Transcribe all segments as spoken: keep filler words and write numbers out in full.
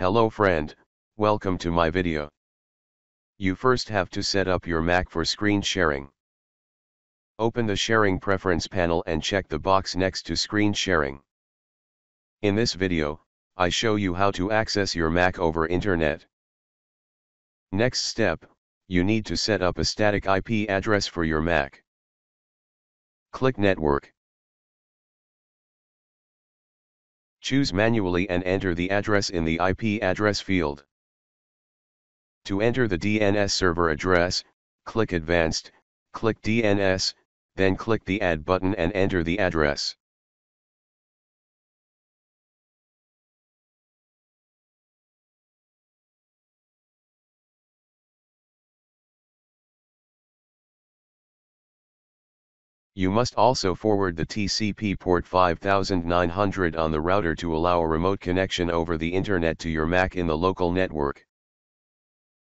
Hello friend, welcome to my video. You first have to set up your Mac for screen sharing. Open the sharing preference panel and check the box next to screen sharing. In this video, I show you how to access your Mac over internet. Next step, you need to set up a static I P address for your Mac. Click Network. Choose manually and enter the address in the I P address field. To enter the D N S server address, click Advanced, click D N S, then click the Add button and enter the address. You must also forward the T C P port five thousand nine hundred on the router to allow a remote connection over the internet to your Mac in the local network.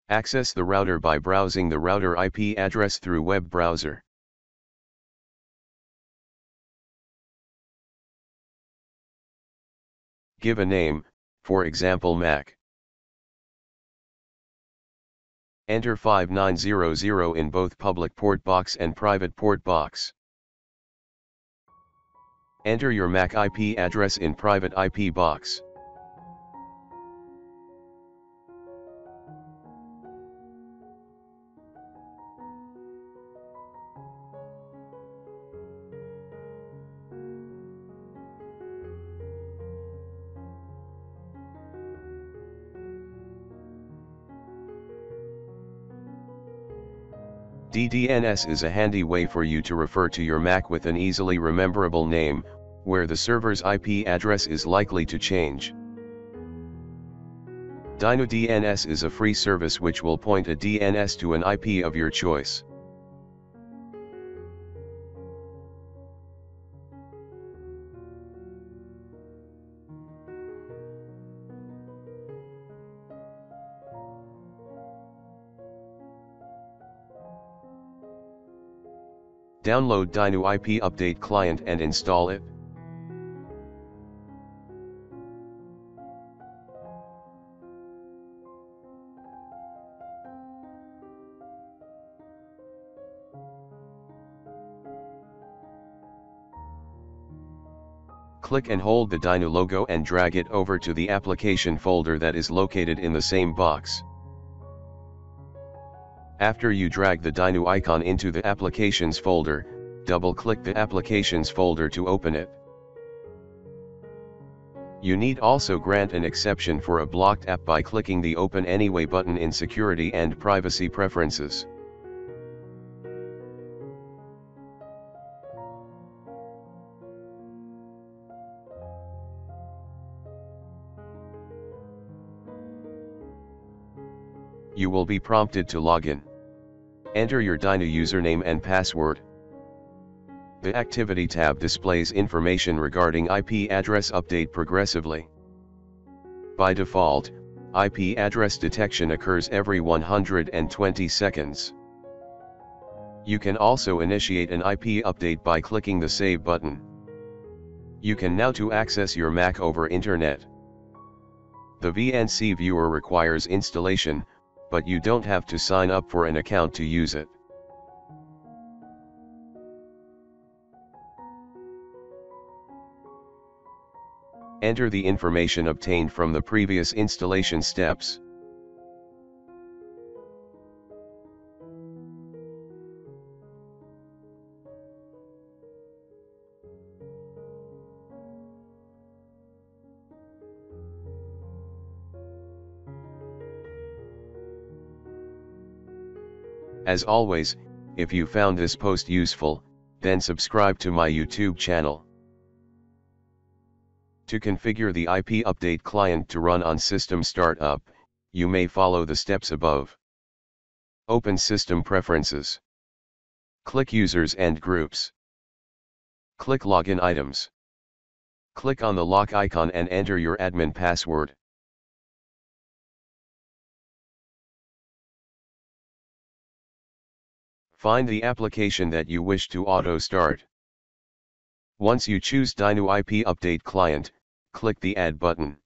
Access the router by browsing the router I P address through web browser. Give a name, for example Mac. Enter five nine zero zero in both public port box and private port box. Enter your Mac I P address in private I P box. D D N S is a handy way for you to refer to your Mac with an easily rememberable name, where the server's I P address is likely to change. Dynu D N S is a free service which will point a D N S to an I P of your choice. Download Dynu I P Update Client and install it. Click and hold the Dynu logo and drag it over to the application folder that is located in the same box. After you drag the Dynu icon into the applications folder, double-click the applications folder to open it. You need also grant an exception for a blocked app by clicking the Open Anyway button in Security and Privacy Preferences. You will be prompted to log in. Enter your Dynu username and password. The Activity tab displays information regarding I P address update progressively. By default, I P address detection occurs every one hundred twenty seconds. You can also initiate an I P update by clicking the Save button. You can now to access your Mac over internet. The V N C Viewer requires installation, but you don't have to sign up for an account to use it. Enter the information obtained from the previous installation steps. As always, if you found this post useful, then subscribe to my YouTube channel. To configure the I P Update Client to run on System Startup, you may follow the steps above. Open System Preferences. Click Users and Groups. Click Login Items. Click on the lock icon and enter your admin password. Find the application that you wish to auto-start. Once you choose Dynu I P Update Client, click the Add button.